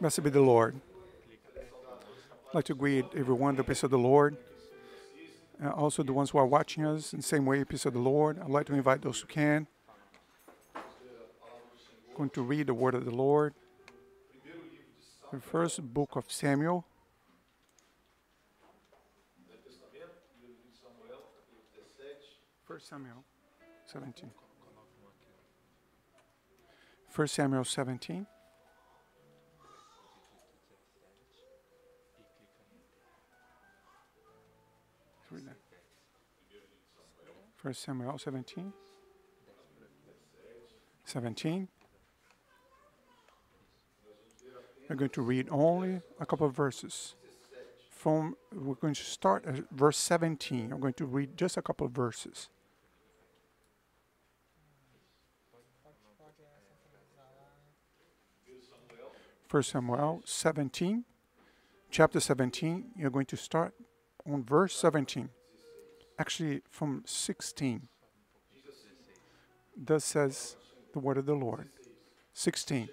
Blessed be the Lord. I'd like to greet everyone, the peace of the Lord. Also the ones who are watching us, in the same way, peace of the Lord. I'd like to invite those who can. I'm going to read the word of the Lord. The first book of Samuel. First Samuel 17. First Samuel 17. First Samuel 17. 17. We're going to read only a couple of verses. We're going to start at verse 17. I'm going to read just a couple of verses. First Samuel 17, chapter 17. You're going to start on verse 17. Actually, from 16. Thus says the word of the Lord. 16.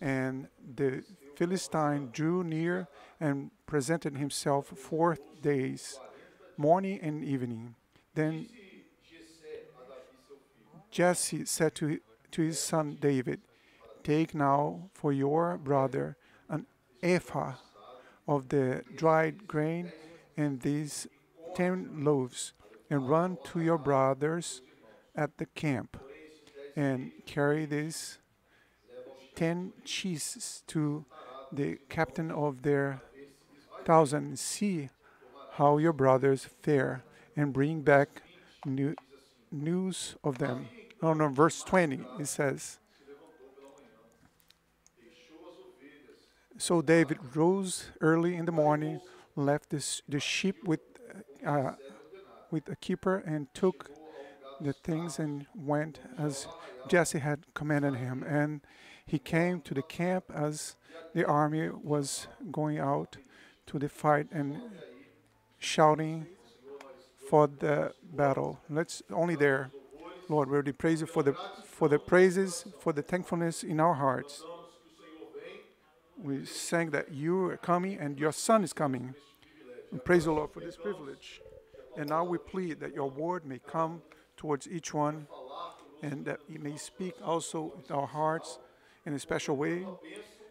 And the Philistine drew near and presented himself 4 days, morning and evening. Then Jesse said to his son David, "Take now for your brother an ephah of the dried grain and these 10 loaves, and run to your brothers at the camp, and carry these 10 cheeses to the captain of their 1,000. See how your brothers fare, and bring back news of them." Oh no, verse 20, it says, "So David rose early in the morning, left the sheep with a keeper, and took the things and went as Jesse had commanded him. And he came to the camp as the army was going out to the fight and shouting for the battle." Let's only there, Lord, we already praise you for the praises, for the thankfulness in our hearts. We sang that you are coming and your son is coming. We praise the Lord for this privilege. And now we plead that your word may come towards each one, and that it may speak also with our hearts in a special way,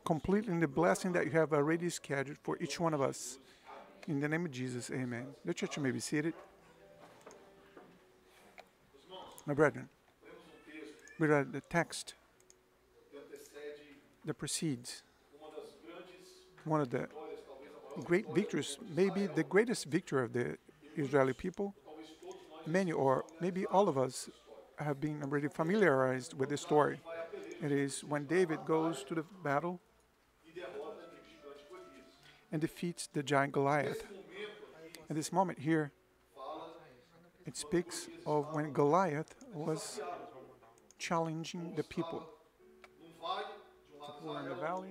completing the blessing that you have already scheduled for each one of us. In the name of Jesus, amen. The church may be seated. My brethren, we read the text that precedes one of the great victories, maybe the greatest victory of the Israeli people. Many, or maybe all of us, have been already familiarized with this story. It is when David goes to the battle and defeats the giant Goliath. At this moment here, it speaks of when Goliath was challenging the people. People were in the valley,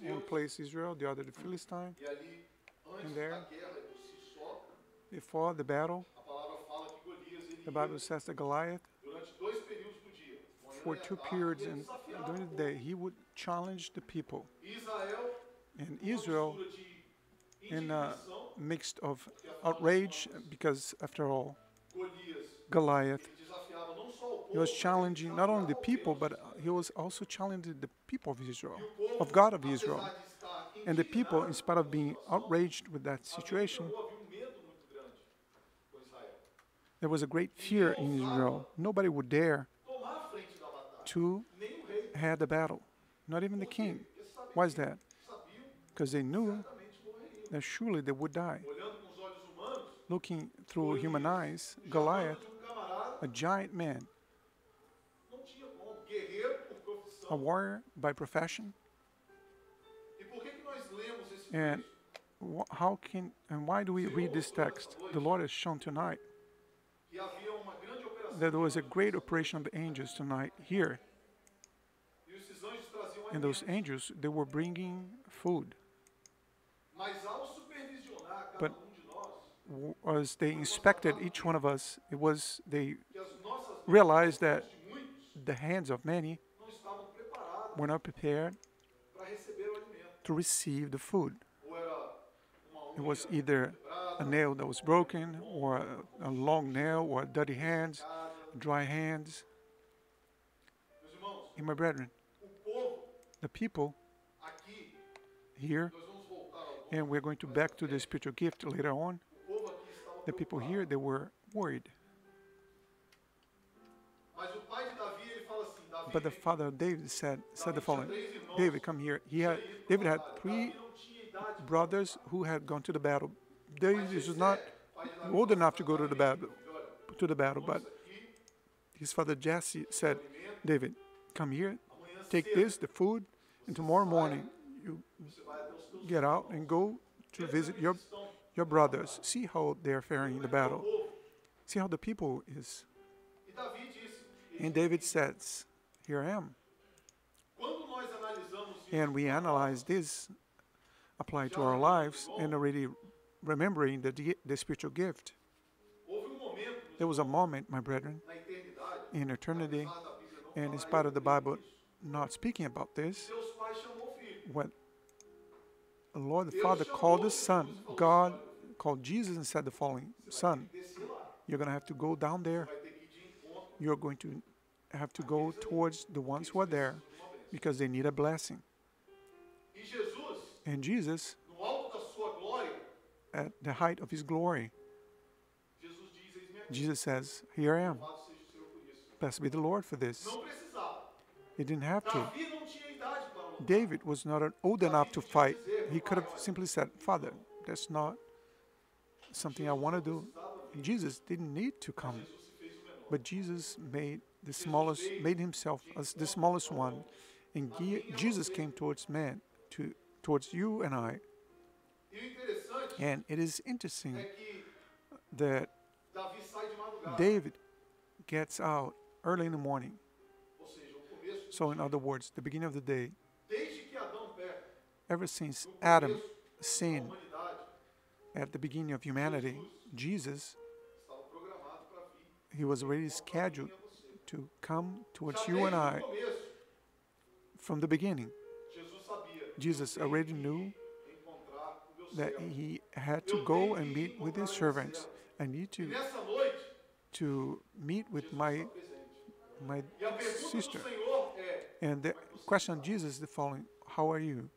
one place Israel, the other the Philistine, and there, before the battle, the Bible says that Goliath, for 2 periods and during the day, he would challenge the people. And Israel, in a mix of outrage, because after all, Goliath, he was challenging not only the people, but he was also challenging the people of Israel, of God of Israel. And the people, in spite of being outraged with that situation, there was a great fear in Israel. Nobody would dare to head the battle, not even the king. Why is that? Because they knew that surely they would die. Looking through human eyes, Goliath, a giant man, a warrior by profession. And why do we read this text? The Lord has shown tonight that there was a great operation of the angels tonight here. And those angels, they were bringing food. But as they inspected each one of us, they realized that the hands of many were not prepared to receive the food. It was either a nail that was broken, or a long nail, or dirty hands, dry hands. And my brethren, the people here, and we're going to back to the spiritual gift later on, the people here, they were worried. But the father of David said the following, David, come here. David had three brothers who had gone to the battle. David is not old enough to go to the battle, but his father Jesse said, David, come here, take this, the food, and tomorrow morning you get out and go to visit your brothers. See how they are faring in the battle. See how the people is. And David says, here I am. And we analyze this, apply to our lives, and already remembering the spiritual gift. There was a moment, my brethren, in eternity, and in spite of the Bible not speaking about this, when the Lord the Father called the Son, God called Jesus and said the following, Son, you're going to have to go down there. You're going to have to go towards the ones who are there, because they need a blessing. And Jesus, at the height of his glory, Jesus says, here I am. Blessed be the Lord for this. He didn't have to. David was not old enough to fight. He could have simply said, Father, that's not something I want to do. And Jesus didn't need to come. But Jesus made himself as the smallest one. And Jesus came towards man, towards you and I. And it is interesting that David gets out early in the morning. So in other words, the beginning of the day, ever since Adam sinned at the beginning of humanity, Jesus, he was already scheduled to come towards you and I from the beginning. Jesus already knew that he had to go and meet with his servants. I need to meet with my sister. And the question of Jesus is the following, how are you?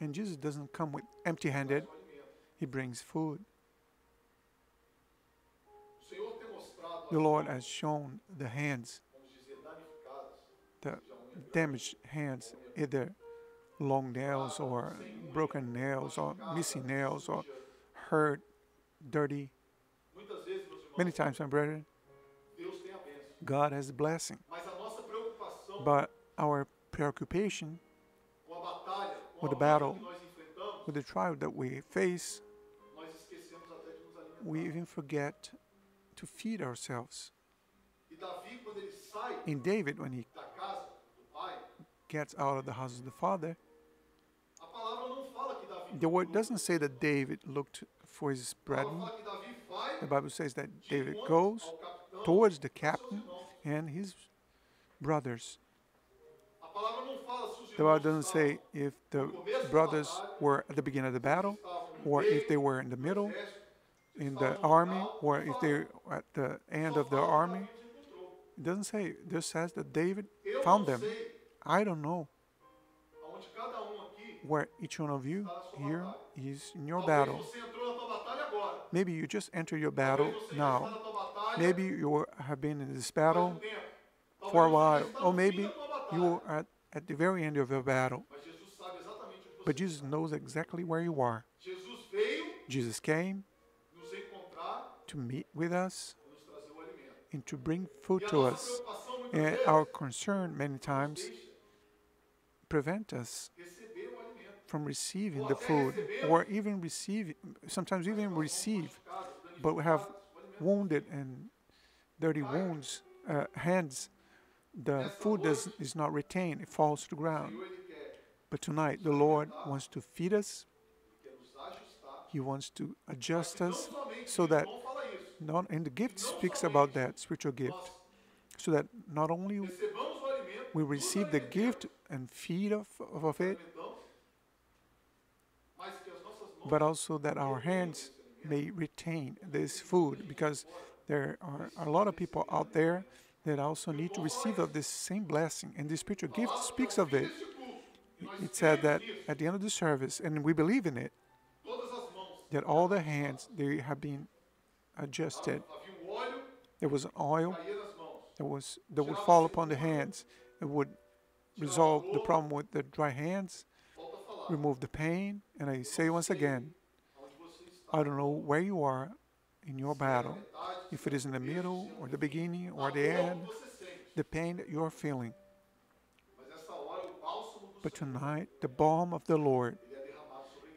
And Jesus doesn't come with empty-handed. He brings food. The Lord has shown the hands, the damaged hands, either long nails or broken nails or missing nails or hurt, dirty. Many times, my brethren, God has a blessing. But our preoccupation with the battle, with the trial that we face, we even forget to feed ourselves. In David, when he gets out of the house of the Father, the word doesn't say that David looked for his brethren. The Bible says that David goes towards the captain and his brothers. The Bible doesn't say if the brothers were at the beginning of the battle, or if they were in the middle, in the army, or if they were at the end of the army. It doesn't say. It just says that David found them. I don't know where each one of you here is in your battle. Maybe you just entered your battle now. Maybe you have been in this battle for a while. Or maybe you are at the very end of your battle. But Jesus knows exactly where you are. Jesus came to meet with us and to bring food to us. And our concern many times prevent us from receiving the food, or even receive, but we have wounded and dirty wounds, hands. The food is not retained, it falls to the ground. But tonight the Lord wants to feed us, he wants to adjust us, so that, and the gift speaks about that, spiritual gift, so that not only we receive the gift and feed of it, but also that our hands may retain this food, because there are a lot of people out there that also need to receive of this same blessing, and the spiritual gift speaks of it. It said that at the end of the service, and we believe in it, that all the hands, they have been adjusted. There was an oil that would fall upon the hands. It would resolve the problem with the dry hands, remove the pain. And I say once again, I don't know where you are in your battle, if it is in the middle or the beginning or the end, the pain that you are feeling. But tonight, the balm of the Lord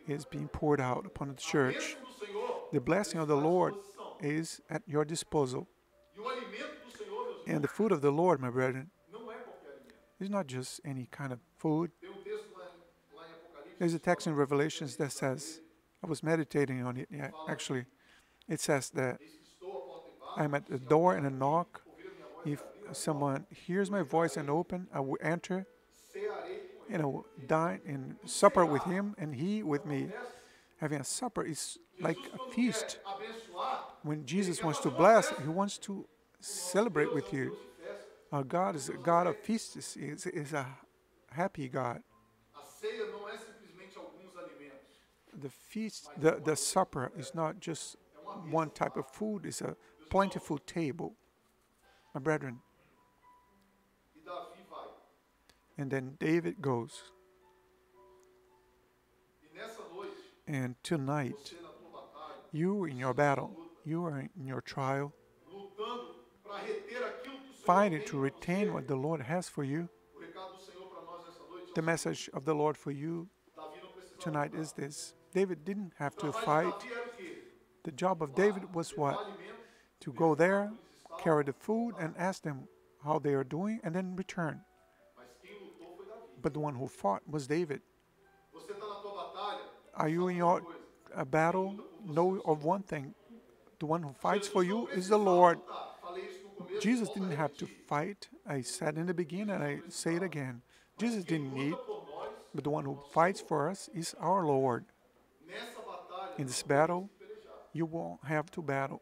is being poured out upon the church. The blessing of the Lord is at your disposal. And the food of the Lord, my brethren, is not just any kind of food. There's a text in Revelations that says, I was meditating on it, yeah, actually. It says that I'm at the door and a knock. If someone hears my voice and open, I will enter and I will dine and supper with him and he with me. Having a supper is like a feast. When Jesus wants to bless, he wants to celebrate with you. Our God is a God of feasts. He is a happy God. The feast, the supper is not just one type of food, it's a plentiful table. My brethren. And then David goes. And tonight, you in your battle, you are in your trial, fighting to retain what the Lord has for you. The message of the Lord for you tonight is this. David didn't have to fight. The job of David was what? To go there, carry the food, and ask them how they are doing, and then return. But the one who fought was David. Are you in your battle? Know of one thing. The one who fights for you is the Lord. Jesus didn't have to fight. I said in the beginning, and I say it again. Jesus didn't need, but the one who fights for us is our Lord. In this battle, you won't have to battle.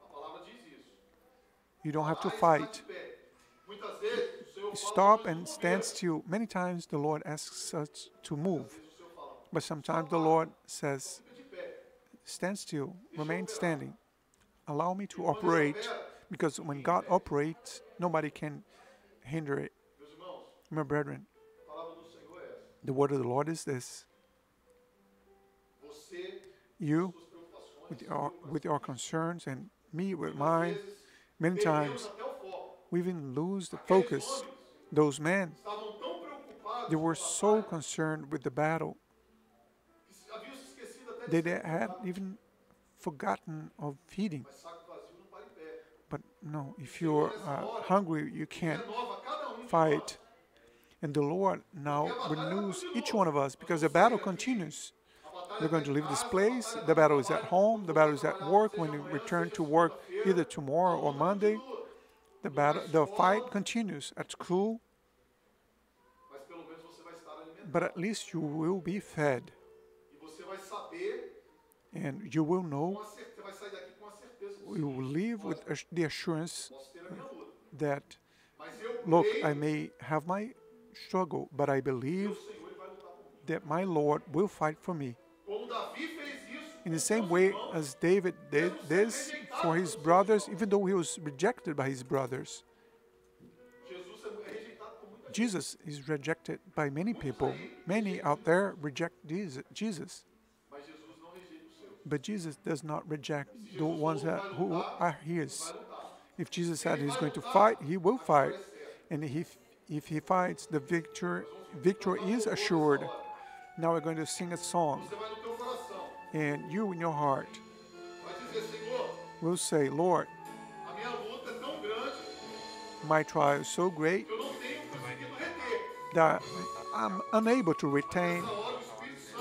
You don't have to fight. Stop and stand still. Many times the Lord asks us to move, but sometimes the Lord says, stand still, remain standing. Allow me to operate, because when God operates, nobody can hinder it. My brethren, the word of the Lord is this. You, with your concerns, and me with mine, many times we even lose the focus. Those men, they were so concerned with the battle, they had even forgotten of feeding. But no, if you're hungry, you can't fight. And the Lord now renews each one of us, because the battle continues. They're going to leave this place. The battle is at home. The battle is at work. When you return to work, either tomorrow or Monday, the fight continues at school. But at least you will be fed. And you will know, you will leave with the assurance that, look, I may have my struggle, but I believe that my Lord will fight for me. In the same way as David did this for his brothers, even though he was rejected by his brothers. Jesus is rejected by many people. Many out there reject Jesus. But Jesus does not reject the ones who are his. If Jesus said he's going to fight, he will fight. And if he fights, the victory is assured. Now we're going to sing a song. And you in your heart will say, Lord, my trial is so great that I'm unable to retain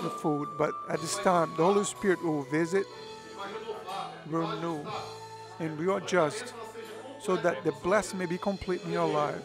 the food, but at this time the Holy Spirit will visit, renew, and we are just, so that the blessing may be complete in your life.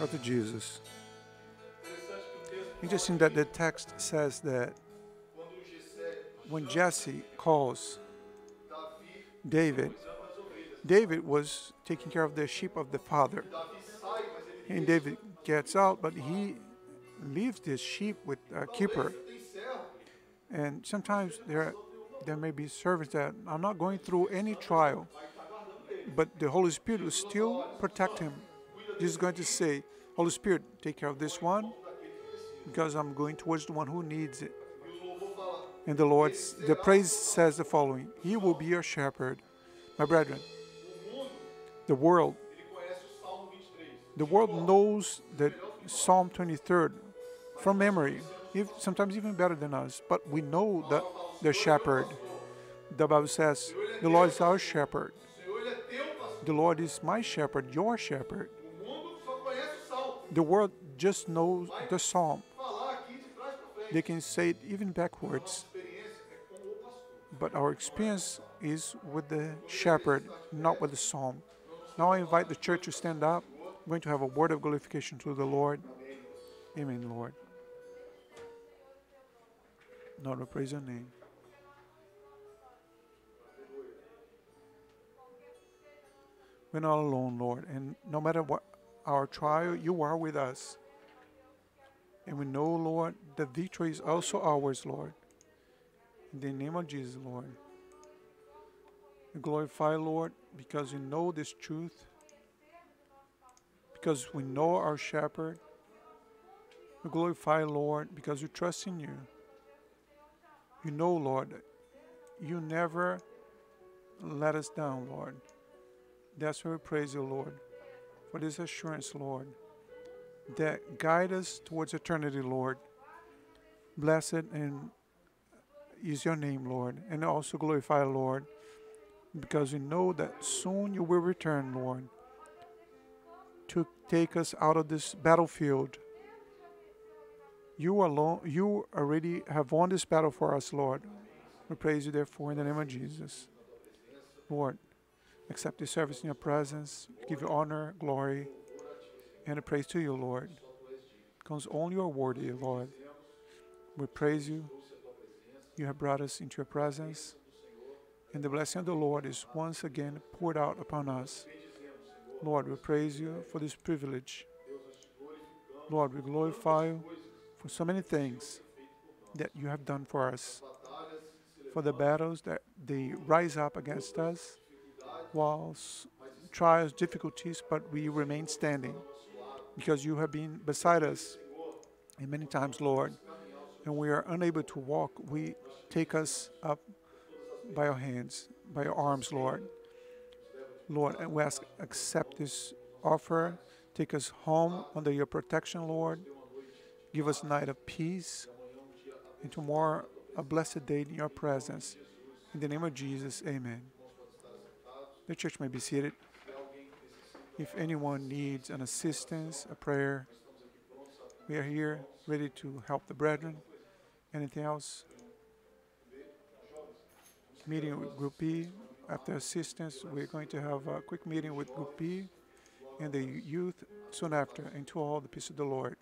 or to Jesus. Interesting that the text says that when Jesse calls David, David was taking care of the sheep of the father. And David gets out, but he leaves this sheep with a keeper. And sometimes there may be servants that are not going through any trial, but the Holy Spirit will still protect him. Jesus is going to say, Holy Spirit, take care of this one, because I'm going towards the one who needs it. And the praise says the following: He will be your shepherd. My brethren, the world knows that Psalm 23rd from memory, sometimes even better than us, but we know that the shepherd. The Bible says, the Lord is our shepherd. The Lord is my shepherd, your shepherd. The world just knows the psalm. They can say it even backwards. But our experience is with the shepherd, not with the psalm. Now I invite the church to stand up. I'm going to have a word of glorification to the Lord. Amen, Lord. Lord, we praise your name. We're not alone, Lord. And no matter what our trial, you are with us. And we know, Lord, the victory is also ours, Lord. In the name of Jesus, Lord. We glorify, Lord, because we know this truth. Because we know our shepherd. We glorify, Lord, because we trust in you. You know, Lord, you never let us down, Lord. That's why we praise you, Lord, for this assurance, Lord, that guide us towards eternity, Lord. Blessed and is your name, Lord, and also glorify, Lord, because we know that soon you will return, Lord, to take us out of this battlefield. You alone, you already have won this battle for us, Lord. We praise you, therefore, in the name of Jesus. Lord, accept this service in your presence. Give you honor, glory, and a praise to you, Lord. Because only you are worthy, Lord. We praise you. You have brought us into your presence. And the blessing of the Lord is once again poured out upon us. Lord, we praise you for this privilege. Lord, we glorify you for so many things that you have done for us. For the battles that they rise up against us, walls, trials, difficulties, but we remain standing because you have been beside us. And many times, Lord, and we are unable to walk, we take us up by your hands, by your arms, Lord. Lord, and we ask, accept this offer. Take us home under your protection, Lord. Give us a night of peace. And tomorrow, a blessed day in your presence. In the name of Jesus, amen. The church may be seated. If anyone needs an assistance, a prayer, we are here ready to help the brethren. Anything else? Meeting with Group B. After assistance, we're going to have a quick meeting with Group B and the youth soon after, and to all the peace of the Lord.